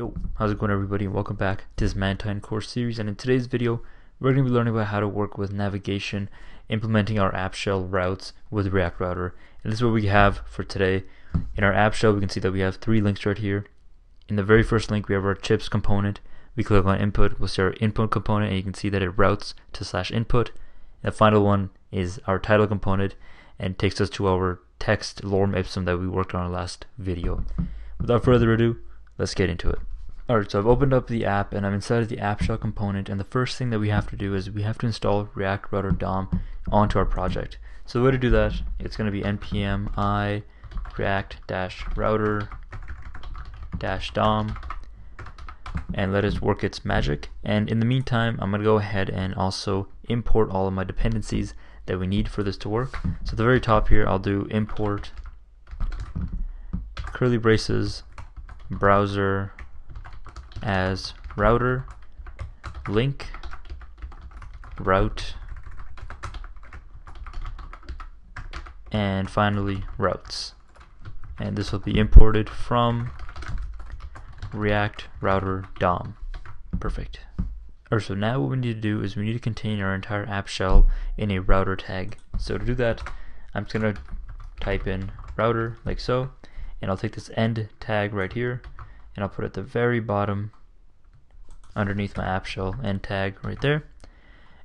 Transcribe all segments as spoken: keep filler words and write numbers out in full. Yo, how's it going everybody, and welcome back to this Mantine course series. And in today's video we're going to be learning about how to work with navigation, implementing our app shell routes with React Router. And this is what we have for today. In our app shell we can see that we have three links right here. In the very first link we have our chips component. We click on input, we'll see our input component, and you can see that it routes to slash input. And the final one is our title component and takes us to our text lorem ipsum that we worked on our last video. Without further ado, let's get into it. Alright, so I've opened up the app and I'm inside of the app shell component, and the first thing that we have to do is we have to install React Router D O M onto our project. So the way to do that, it's going to be npm i react-router-dom, and let us work its magic. And in the meantime, I'm going to go ahead and also import all of my dependencies that we need for this to work. So at the very top here, I'll do import curly braces browser as router link route, and finally routes, and this will be imported from React Router D O M. Perfect. Alright, so now what we need to do is we need to contain our entire app shell in a router tag. So to do that, I'm just going to type in router like so, and I'll take this end tag right here and I'll put it at the very bottom underneath my app shell end tag right there.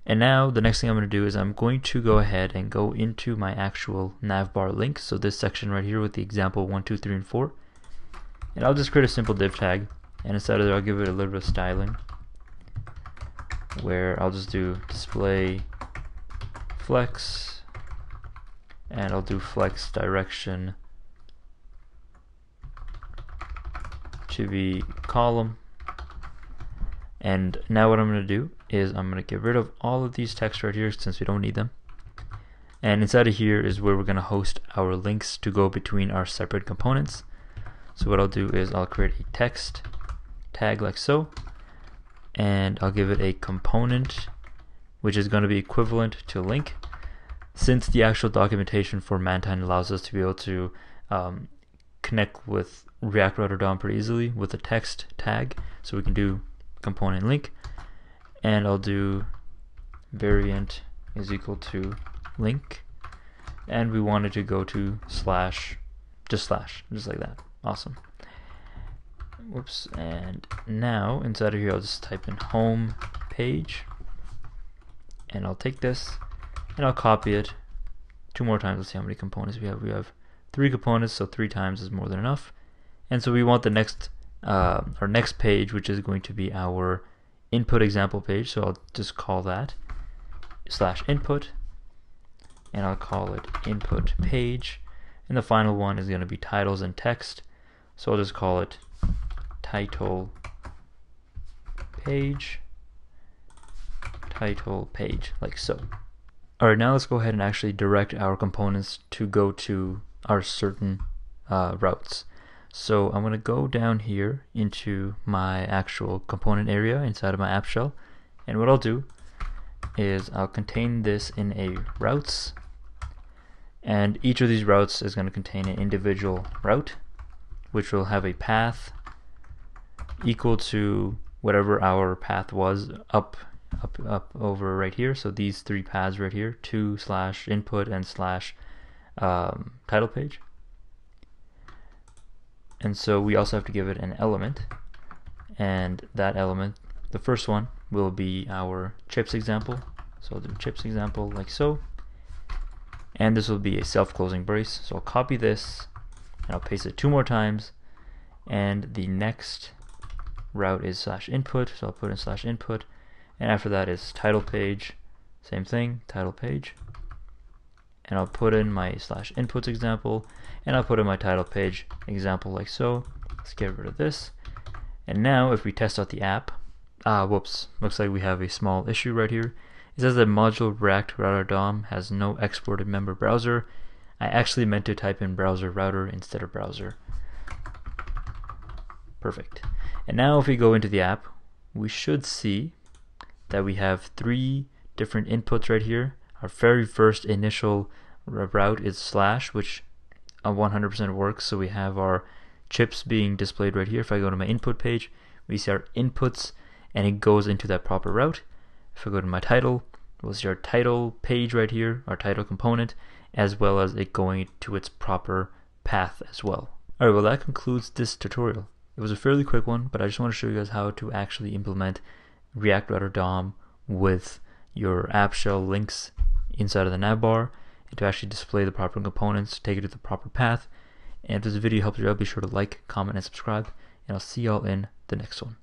And now the next thing I'm going to do is I'm going to go ahead and go into my actual navbar link, so this section right here with the example one, two, three, and four, and I'll just create a simple div tag, and inside of there I'll give it a little bit of styling where I'll just do display flex, and I'll do flex direction to be column. And now what I'm going to do is I'm going to get rid of all of these text right here since we don't need them, and inside of here is where we're going to host our links to go between our separate components. So what I'll do is I'll create a text tag like so, and I'll give it a component which is going to be equivalent to link, since the actual documentation for Mantine allows us to be able to um, connect with React Router D O M pretty easily with a text tag. So we can do component link, and I'll do variant is equal to link, and we wanted to go to slash, just slash, just like that. Awesome. Whoops. And now inside of here I'll just type in home page, and I'll take this and I'll copy it two more times. Let's see how many components we have. We have three components, so three times is more than enough. And so we want the next uh, our next page, which is going to be our input example page, so I'll just call that slash input, and I'll call it input page. And the final one is going to be titles and text, so I'll just call it title page, title page, like so. Alright, now let's go ahead and actually direct our components to go to our certain uh, routes. So I'm going to go down here into my actual component area inside of my app shell, and what I'll do is I'll contain this in a routes, and each of these routes is going to contain an individual route which will have a path equal to whatever our path was up up up over right here. So these three paths right here, to slash input and slash um, title page. And so we also have to give it an element, and that element, the first one, will be our chips example. So I'll do chips example like so, and this will be a self-closing brace. So I'll copy this and I'll paste it two more times, and the next route is slash input, so I'll put in slash input, and after that is title page, same thing, title page, and I'll put in my slash inputs example, and I'll put in my title page example like so. Let's get rid of this. And now if we test out the app, ah whoops, looks like we have a small issue right here. It says that module React Router D O M has no exported member browser. I actually meant to type in browser router instead of browser. Perfect. And now if we go into the app, we should see that we have three different inputs right here. Our very first initial route is slash, which one hundred percent works, so we have our chips being displayed right here. If I go to my input page, we see our inputs and it goes into that proper route. If I go to my title, we'll see our title page right here, our title component, as well as it going to its proper path as well. Alright, well that concludes this tutorial. It was a fairly quick one, but I just want to show you guys how to actually implement React Router D O M with your app shell links inside of the navbar, and to actually display the proper components, take it to the proper path. And if this video helps you out, be sure to like, comment, and subscribe, and I'll see y'all in the next one.